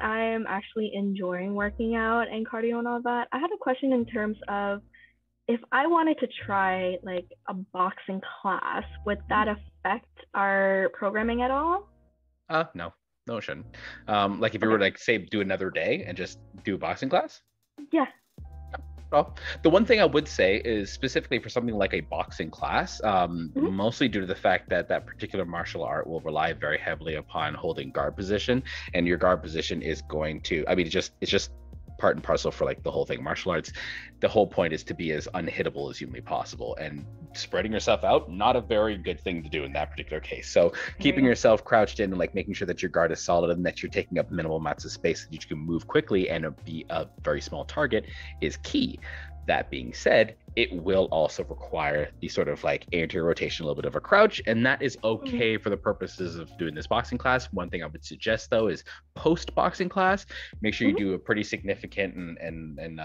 that I'm actually enjoying working out and cardio and all that, I had a question in terms of if I wanted to try like a boxing class, would that affect our programming at all? No, it shouldn't. Like if you were to, like, say, do another day and just do a boxing class? Yeah. Well, the one thing I would say is specifically for something like a boxing class, mostly due to the fact that that particular martial art will rely very heavily upon holding guard position, and your guard position is going to, I mean, it's just part and parcel for like the whole thing. Martial arts, the whole point is to be as unhittable as humanly possible, and spreading yourself out, not a very good thing to do in that particular case. So keeping yourself crouched in and like making sure that your guard is solid and that you're taking up minimal amounts of space that you can move quickly and be a very small target is key. That being said, it will also require the sort of like anterior rotation, a little bit of a crouch, and that is okay for the purposes of doing this boxing class. One thing I would suggest though is post boxing class, make sure you do a pretty significant and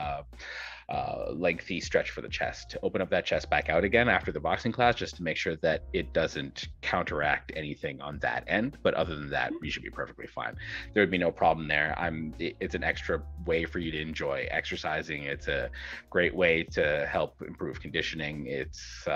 lengthy stretch for the chest to open up that chest back out again after the boxing class, just to make sure that it doesn't counteract anything on that end. But other than that, you should be perfectly fine. There would be no problem there. It's an extra way for you to enjoy exercising. It's a great way to help improve conditioning. It's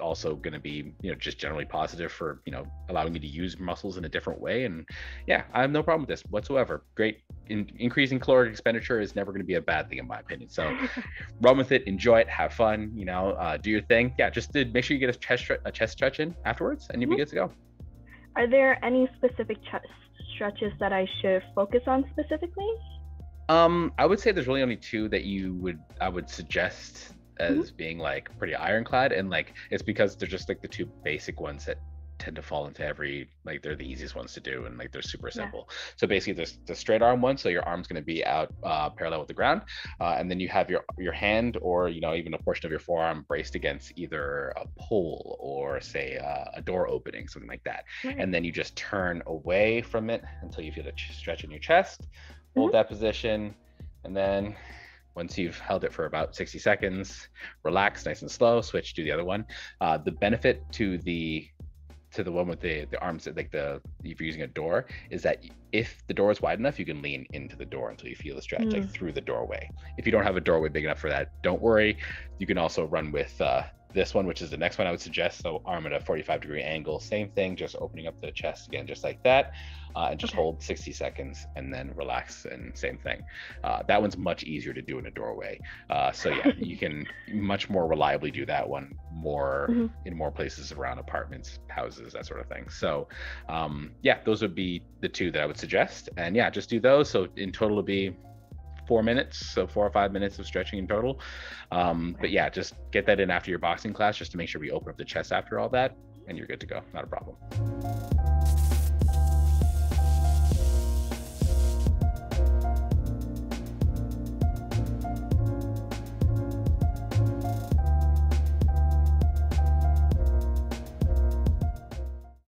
also going to be, just generally positive for, allowing you to use muscles in a different way. And yeah, I have no problem with this whatsoever. Great. Increasing caloric expenditure is never going to be a bad thing in my opinion. So run with it, enjoy it, have fun, do your thing. Yeah, just to make sure you get a chest stretch in afterwards and you'll be good to go. Are there any specific chest stretches that I should focus on specifically? I would say there's really only two that I would suggest as being like pretty ironclad, and like it's because they're just like the two basic ones that tend to fall into every, like they're the easiest ones to do, and like they're super simple. So basically there's the straight arm one, so your arm's going to be out parallel with the ground, and then you have your hand or even a portion of your forearm braced against either a pole or say a door opening, something like that, and then you just turn away from it until you feel the stretch in your chest, hold that position, and then once you've held it for about 60 seconds, relax nice and slow, switch to the other one. The benefit to the one with the arms, like if you're using a door, is that if the door is wide enough, you can lean into the door until you feel the stretch, like through the doorway. If you don't have a doorway big enough for that, don't worry. You can also run with this one, which is the next one I would suggest. So arm at a 45-degree angle, same thing, just opening up the chest again, just like that, and just hold 60 seconds and then relax, and same thing. That one's much easier to do in a doorway. So yeah, you can much more reliably do that one in more places around apartments, houses, that sort of thing. So yeah, those would be the two that I would suggest. And yeah, just do those. So in total it'd be 4 minutes, so 4 or 5 minutes of stretching in total. But yeah, just get that in after your boxing class, just to make sure we open up the chest after all that, and you're good to go. Not a problem.